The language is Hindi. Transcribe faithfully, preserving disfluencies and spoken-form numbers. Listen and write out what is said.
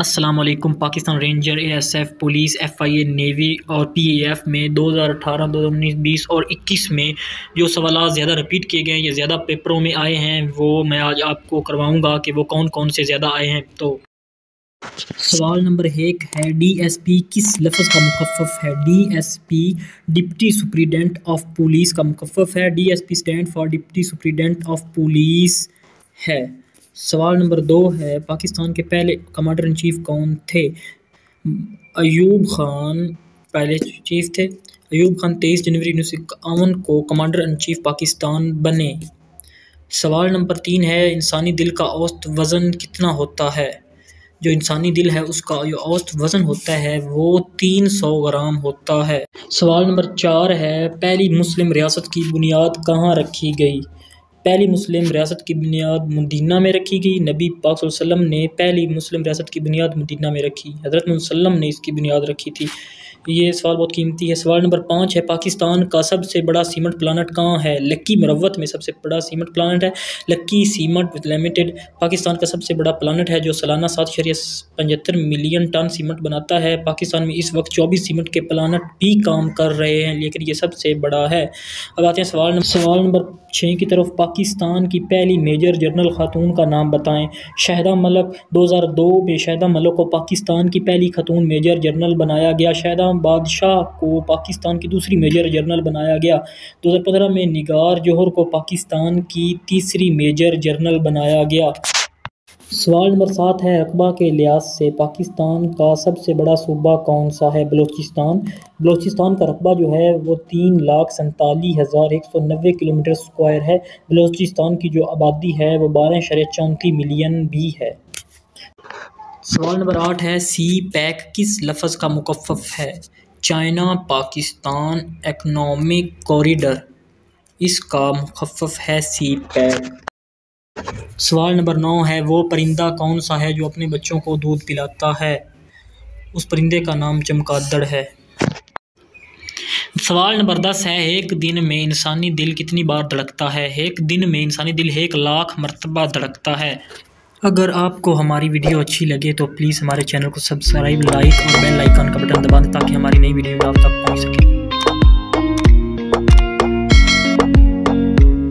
अस्सलामुअलैकुम। Pakistan ranger, ASF, police, FIA, navy और पीएएफ में दो हज़ार अठारह, दो हज़ार उन्नीस, बीस और इक्कीस में जो सवाल ज़्यादा रिपीट किए गए हैं, ये ज़्यादा पेपरों में आए हैं, वो मैं आज आपको करवाऊंगा कि वो कौन कौन से ज़्यादा आए हैं। तो सवाल नंबर एक है, डीएसपी किस लफ्ज़ का मुखफ़्फ़ है? DSP deputy superintendent of police का मुखफ़्फ़ है। DSP stand for deputy superintendent of police है। सवाल नंबर दो है, पाकिस्तान के पहले कमांडर इन चीफ कौन थे? अयूब खान पहले चीफ थे। अयूब खान तेईस जनवरी उन्नीस सौ इक्यावन को कमांडर इन चीफ पाकिस्तान बने। सवाल नंबर तीन है, इंसानी दिल का औसत वज़न कितना होता है? जो इंसानी दिल है उसका जो औसत वज़न होता है वो तीन सौ ग्राम होता है। सवाल नंबर चार है, पहली मुस्लिम रियासत की बुनियाद कहाँ रखी गई? पहली मुस्लिम रियासत की बुनियाद मदीना में रखी गई। नबी पाक सल्लल्लाहु अलैहि वसल्लम ने पहली मुस्लिम रियासत की बुनियाद मदीना में रखी, हज़रत मुहम्मद सल्लल्लाहु अलैहि वसल्लम ने इसकी बुनियाद रखी थी। ये सवाल बहुत कीमती है। सवाल नंबर पाँच है, पाकिस्तान का सबसे बड़ा सीमेंट प्लांट कहाँ है? लक्की मरवत में सबसे बड़ा सीमेंट प्लांट है, लक्की सीमेंट लिमिटेड। पाकिस्तान का सबसे बड़ा प्लांट है जो सालाना सात शरिया पचहत्तर मिलियन टन सीमेंट बनाता है। पाकिस्तान में इस वक्त चौबीस सीमेंट के प्लांट भी काम कर रहे हैं, लेकिन ये सबसे बड़ा है। अब आते हैं सवाल नंबर सवाल नंबर छः की तरफ। पाकिस्तान की पहली मेजर जनरल खातून का नाम बताएं। शहीदा मलिक, दो हज़ार दो में शहदा मलिक को पाकिस्तान की पहली खातून मेजर जनरल बनाया गया। शहदा बादशाह को पाकिस्तान की दूसरी मेजर जनरल बनाया गया। दो हज़ार पंद्रह में निगार जोहर को पाकिस्तान की तीसरी मेजर जनरल बनाया गया। सवाल नंबर सात है, रकबा के लिहाज से पाकिस्तान का सबसे बड़ा सूबा कौन सा है? बलूचिस्तान। बलूचिस्तान का रकबा जो है वो तीन लाख सैंतालीस हज़ार एक सौ नब्बे किलोमीटर स्क्वायर है। बलूचिस्तान की जो आबादी है वो बारह शरे चौंतीस मिलियन भी है। सवाल नंबर आठ है, सी पैक किस लफ्ज़ का मुकफ़्फ़ है? चाइना पाकिस्तान इकनॉमिक कॉरिडर, इसका मुकफ़्फ़ है सी पैक। सवाल नंबर नौ है, वो परिंदा कौन सा है जो अपने बच्चों को दूध पिलाता है? उस परिंदे का नाम चमगादड़ है। सवाल नंबर दस है, एक दिन में इंसानी दिल कितनी बार धड़कता है? एक दिन में इंसानी दिल एक लाख मरतबा धड़कता है। अगर आपको हमारी वीडियो अच्छी लगे तो प्लीज़ हमारे चैनल को सब्सक्राइब, लाइक और बेल आइकन का बटन दबा दें ताकि हमारी नई वीडियो आप तक पहुँच सके।